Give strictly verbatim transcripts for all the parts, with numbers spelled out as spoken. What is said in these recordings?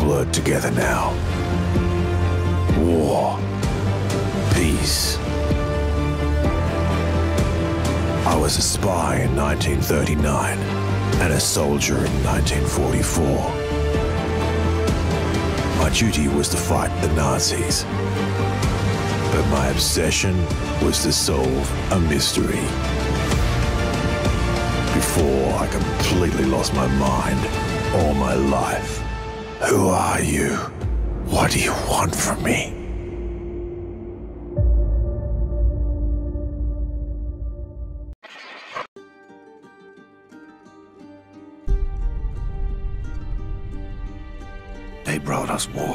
blurred together now. War. Peace. I was a spy in nineteen thirty-nine and a soldier in nineteen forty-four. My duty was to fight the Nazis, but my obsession was to solve a mystery. Before I completely lost my mind, all my life. Who are you? What do you want from me? They brought us war.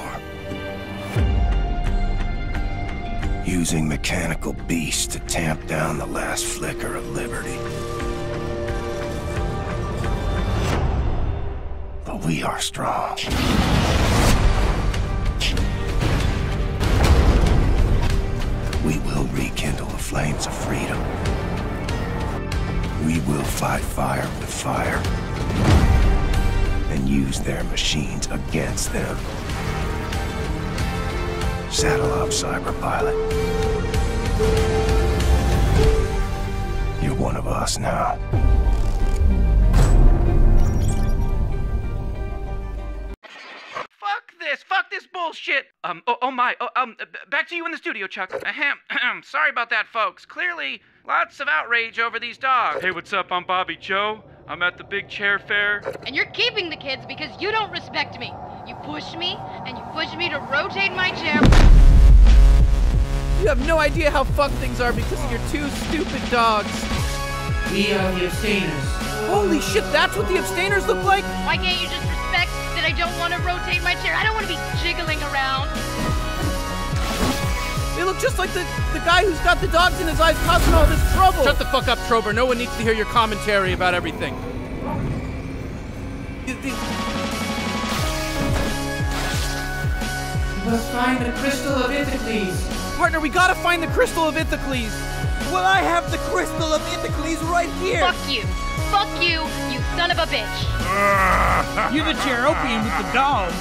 Using mechanical beasts to tamp down the last flicker of liberty. We are strong. We will rekindle the flames of freedom. We will fight fire with fire and use their machines against them. Saddle up, Cyberpilot. You're one of us now. Fuck this bullshit! Um, oh, oh my, oh, um, back to you in the studio, Chuck. Ahem, ahem, sorry about that, folks. Clearly, lots of outrage over these dogs. Hey, what's up? I'm Bobby Joe. I'm at the big chair fair. And you're keeping the kids because you don't respect me. You push me, and you push me to rotate my chair. You have no idea how fucked things are because of your two stupid dogs. We are the abstainers. Holy shit, that's what the abstainers look like? Why can't you just respect that I don't want to rotate my chair? I don't want to be jiggling around. They look just like the, the guy who's got the dogs in his eyes causing all this trouble. Shut the fuck up, Trober. No one needs to hear your commentary about everything. We must find the Crystal of Ithocles. Partner, we gotta find the Crystal of Ithocles. Well, I have the Crystal of Ithocles right here. Fuck you. Fuck you, you son of a bitch. You're the cheropian with the dogs.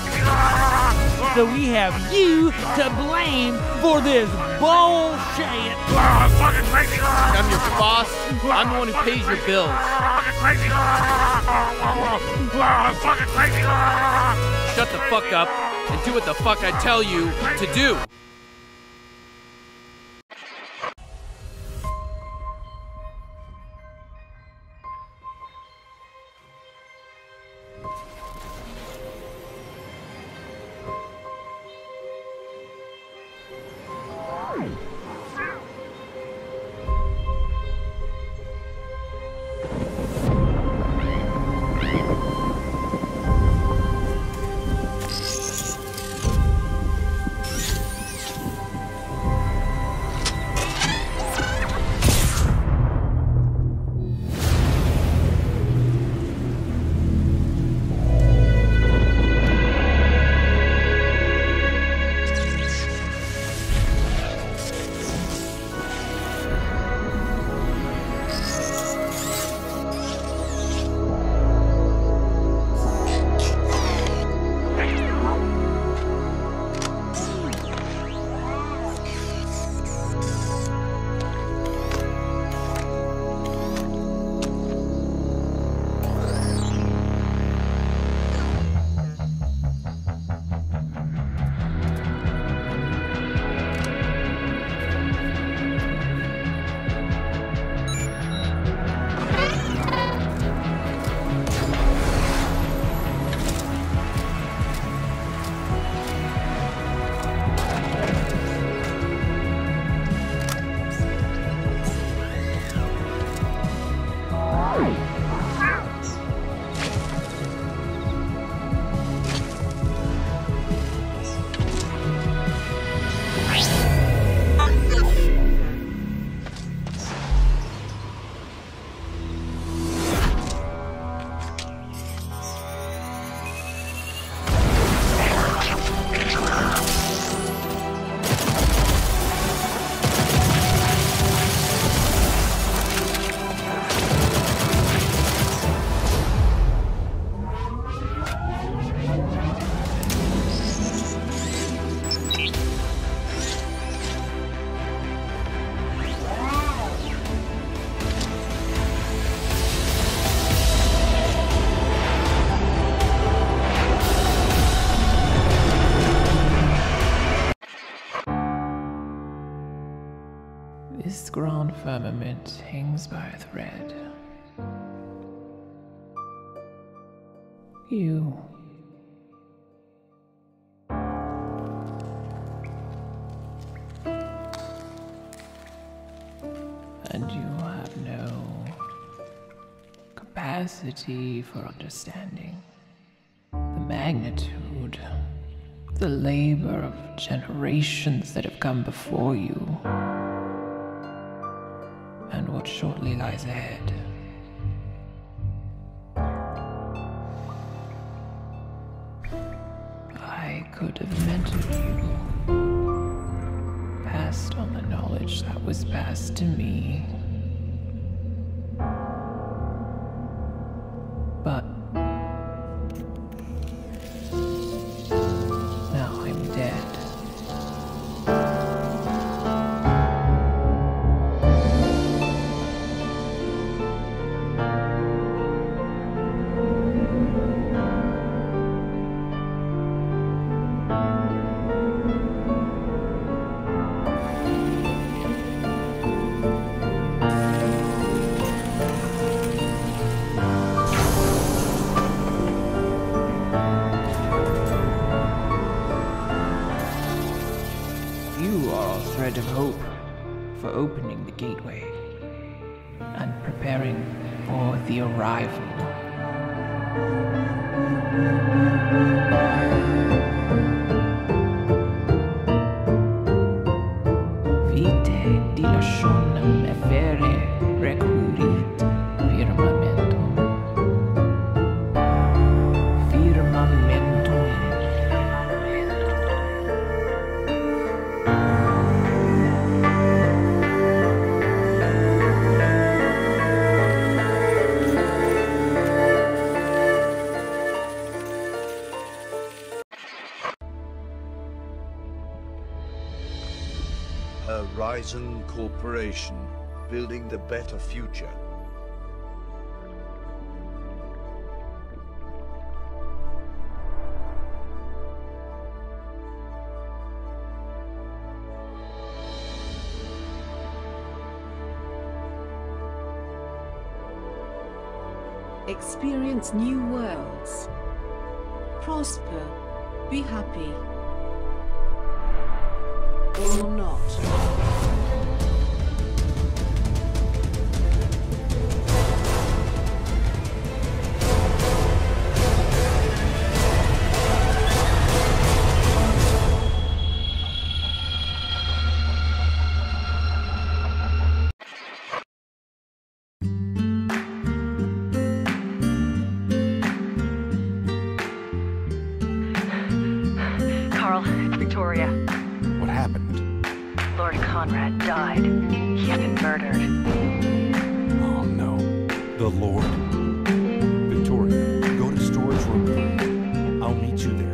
So we have you to blame for this bullshit. I'm your boss. I'm the one who pays your bills. Shut the fuck up and do what the fuck I tell you to do. firmament hangs by a thread. You. And you have no capacity for understanding the magnitude, the labor of generations that have come before you, and what shortly lies ahead. I could have mentored you, passed on the knowledge that was passed to me, but Horizon Corporation, building the better future. Experience new worlds. Prosper, be happy, or not. Carl, it's Victoria. What happened? Lord Conrad died. He had been murdered. Oh no. The Lord. Victoria, go to storage room. I'll meet you there.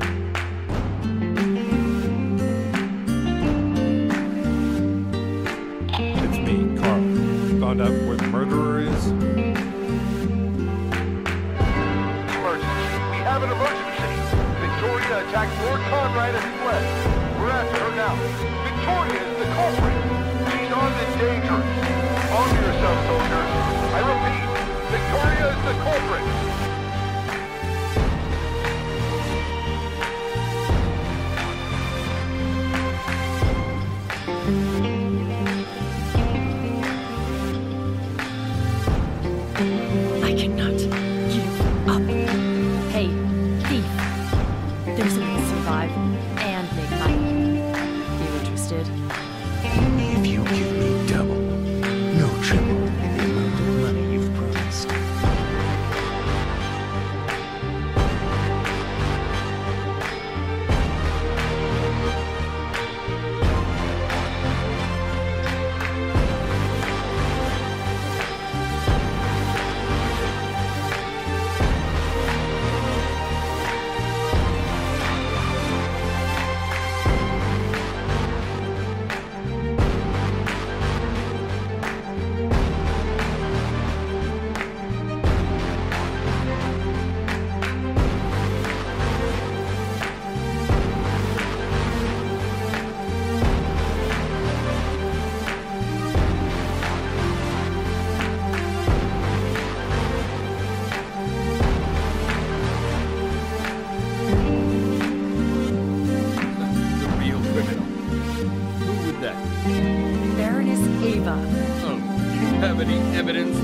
It's me, Carl. Found out where the murderer is? Emergency. We have an emergency. Victoria attacked Lord Conrad as he fled. We're after her now. Victoria is the culprit. She's armed and dangerous. Arm yourself, soldiers. I repeat, Victoria is the culprit.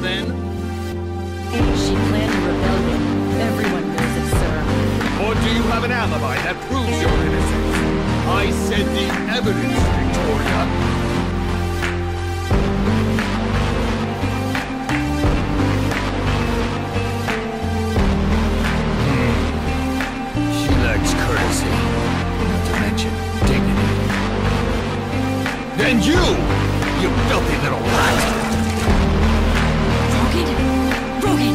then? She planned a rebellion. Everyone knows it, sir. Or do you have an alibi that proves your innocence? I said the evidence, Victoria. Courtesy, not to mention dignity. Then you, you filthy little rat! Brogan, Brogan.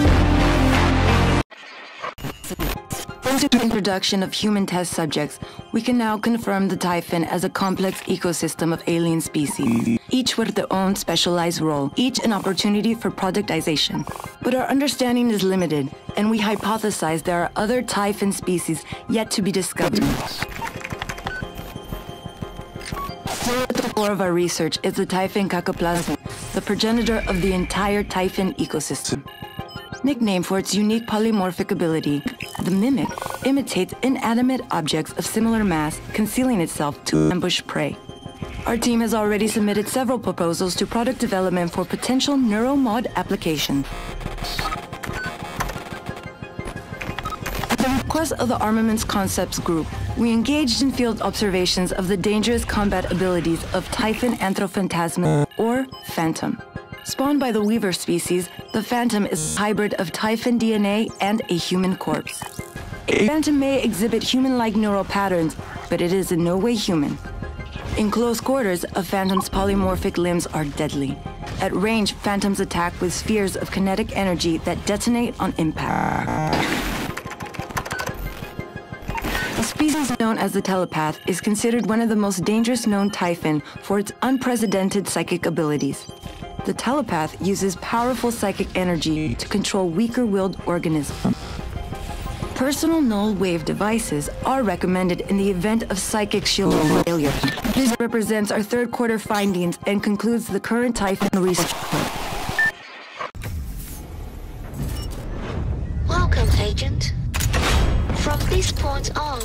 Thanks to the introduction of human test subjects, we can now confirm the Typhon as a complex ecosystem of alien species, each with their own specialized role, each an opportunity for productization. But our understanding is limited, and we hypothesize there are other Typhon species yet to be discovered. Still at the core of our research is the Typhon Kakoplasm, the progenitor of the entire Typhon ecosystem. Nicknamed for its unique polymorphic ability, the Mimic imitates inanimate objects of similar mass, concealing itself to ambush prey. Our team has already submitted several proposals to product development for potential neuromod application. At the request of the Armaments Concepts Group, we engaged in field observations of the dangerous combat abilities of Typhon Anthrophantasmus, or Phantom. Spawned by the Weaver species, the Phantom is a hybrid of Typhon D N A and a human corpse. A Phantom may exhibit human-like neural patterns, but it is in no way human. In close quarters, a Phantom's polymorphic limbs are deadly. At range, Phantoms attack with spheres of kinetic energy that detonate on impact. A species known as the Telepath is considered one of the most dangerous known Typhon for its unprecedented psychic abilities. The Telepath uses powerful psychic energy to control weaker-willed organisms. Personal null wave devices are recommended in the event of psychic shield failure. This represents our third quarter findings and concludes the current Typhon research. Welcome, Agent. From this point on,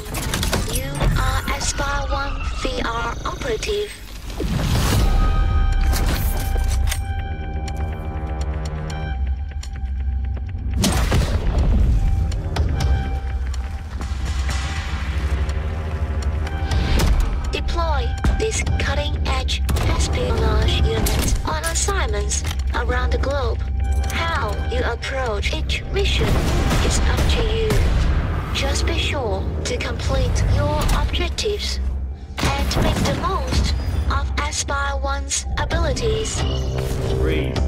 you are Aspire one V R operative. This cutting-edge espionage units on assignments around the globe. How you approach each mission is up to you. Just be sure to complete your objectives and make the most of Aspire one's abilities. Read.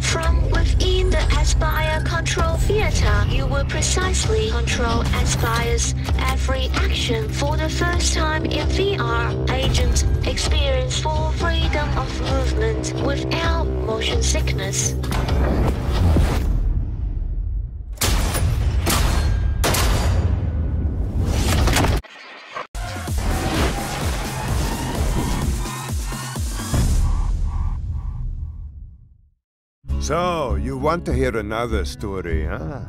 From within the Aspire Control Theater, you will precisely control Aspire's every action for the first time in V R. Agents experience full freedom of movement without motion sickness. So, you want to hear another story, huh?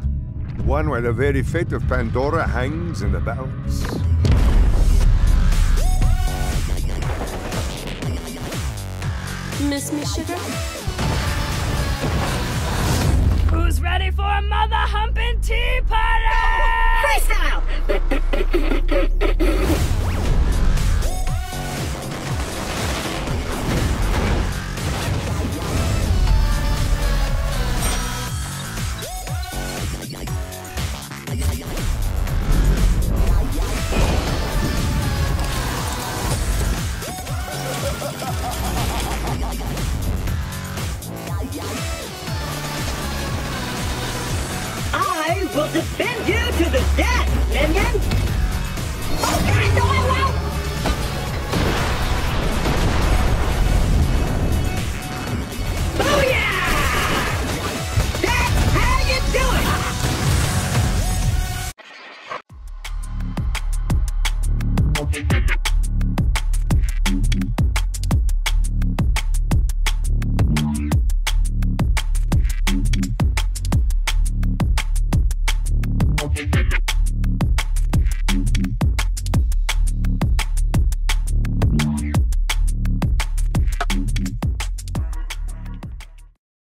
One where the very fate of Pandora hangs in the balance. Miss me, sugar? Who's ready for a mother humping tea party? Crystal! I will defend you to the death, minion! Okay, no, I won't! Booyah! That's how you do it! Okay.